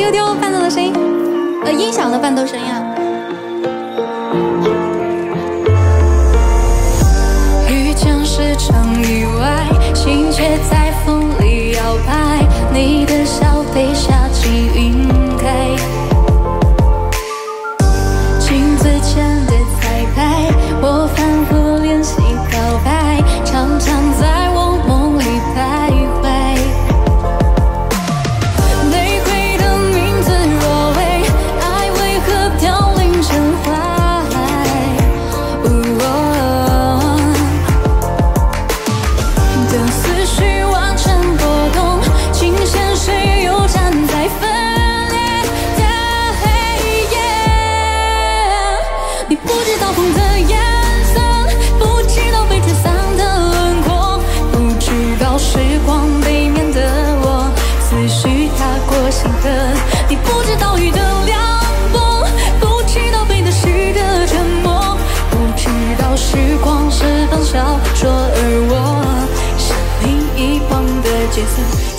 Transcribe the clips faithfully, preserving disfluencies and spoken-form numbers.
丢丢伴奏的声音，呃，音响的伴奏声音啊。遇见是场意外，心却在风里摇摆，你的笑被下起云开，镜子前的彩排，我反复练习告白，常常在我梦里徘徊。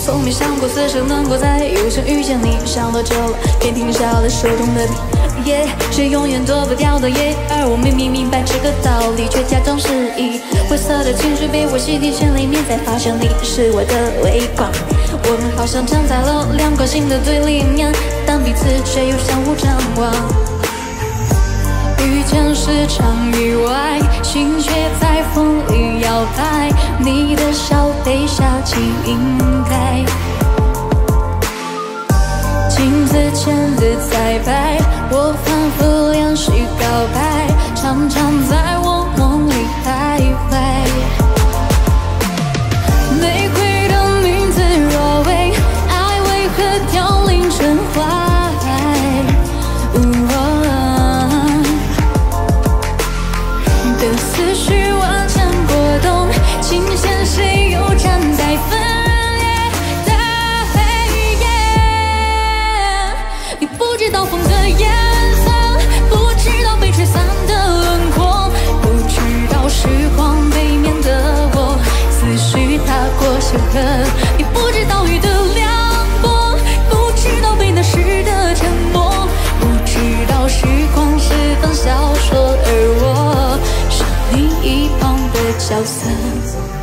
从没想过此生能够在有幸遇见你，想多久了？便停下了手中的笔，耶，是永远躲不掉的耶。而我明明明白这个道理，却假装失忆。灰色的情绪被我洗涤成里面，才发现你是我的微光。我们好像站在了两颗心的对立面，但彼此却又相互张望。遇见是场意外，心却在风里摇摆。 你的笑被下起云开，镜子前的彩排，我反复练习告白，常常在我梦里徘徊。玫瑰的名字若为爱，为何凋零成花？ 你不知道雨的凉薄，不知道被那时的沉默，不知道时光是本小说，而我是你一旁的角色。